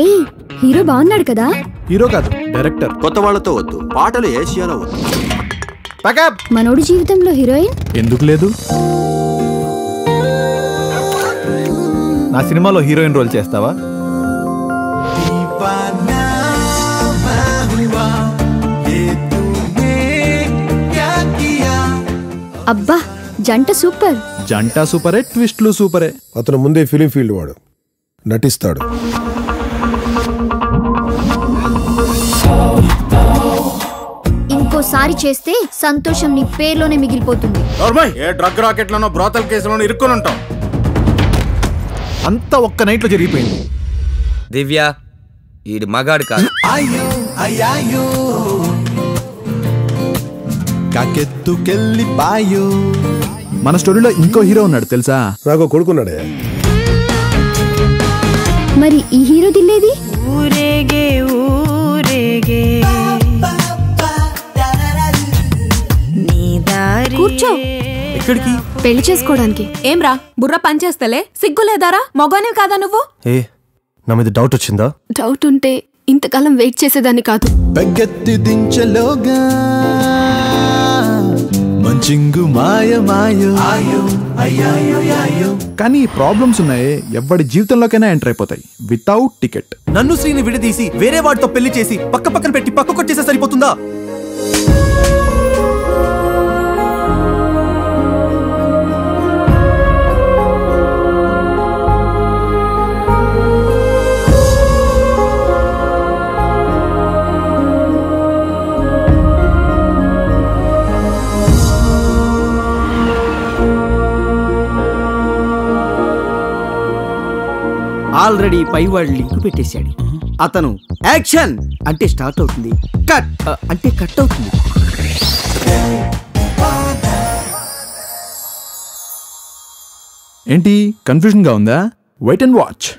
ఏ hero బాగున్నాడు కదా hero కాదు డైరెక్టర్ కొత్త వాళ్ళతో వద్దు పాటలు ఏషియాలో వద్దు పకప్ మనోడి జీవితంలో హీరోయిన్ ఎందుకు లేదు నా సినిమాలో హీరోయిన్ రోల్ చేస్తావా దీవానా బాహువా ఏ తూనే క్యా కియా అబ్బా జంట సూపరే ట్విస్ట్లు సూపరే అతను ముందే ఫిలిం ఫీల్డ్ వాడు నటిస్తాడు ఇంకోసారి చేస్తే సంతోషం నీ పేర్లోనే మిగిలిపోతుంది నార్మల్ ఏ డ్రగ్ రాకెట్లనో బ్రోతల్ కేసులనో ఇరుక్కుని ఉంటాం అంత ఒక్క నైట్ లో జరిగిపోయింది దివ్య ఇది మగాడు కాదు అయ్యో అయ్యో కాకెత్తుకెళ్ళిపాయో మన స్టోరీలో ఇంకో హీరో ఉన్నాడు తెలుసా రాగో కొడుకున్నాడే మరి ఈ హీరో దిల్లేది ఊరేగే ఊరేగే నీ దారి కూర్చో ఎక్కడికి పెళ్లి చేసుకోవడానికి ఏమరా బుర్ర పని చేస్తలే సిగ్గులేదారా మగోనే కాదా నువ్వు ఏ నా మీద డౌట్ వచ్చిందా డౌట్ ఉంటే ఇంతకాలం వెయిట్ చేసేదాన్ని కాదు బగ్గెత్తి దించలోగా మంచింగు మాయ మాయో ఆయో కానీ ఈ ప్రాబ్లమ్స్ ఉన్నాయే ఎవరి జీవితంలోకైనా ఎంటర్ అయిపోతాయి వితౌట్ టికెట్ నన్ను శ్రీని విడదీసి వేరే వాడితో పెళ్లి చేసి పక్క పక్కన పెట్టి పక్కకొచ్చేసే సరిపోతుందా ఆల్రెడీ పై వాళ్ళు లింక్ పెట్టేశాడు అతను యాక్షన్ అంటే స్టార్ట్ అవుతుంది కట్ అంటే కట్ అవుతుంది ఏంటి కన్ఫ్యూజన్ గా ఉందా వెయిట్ అండ్ వాచ్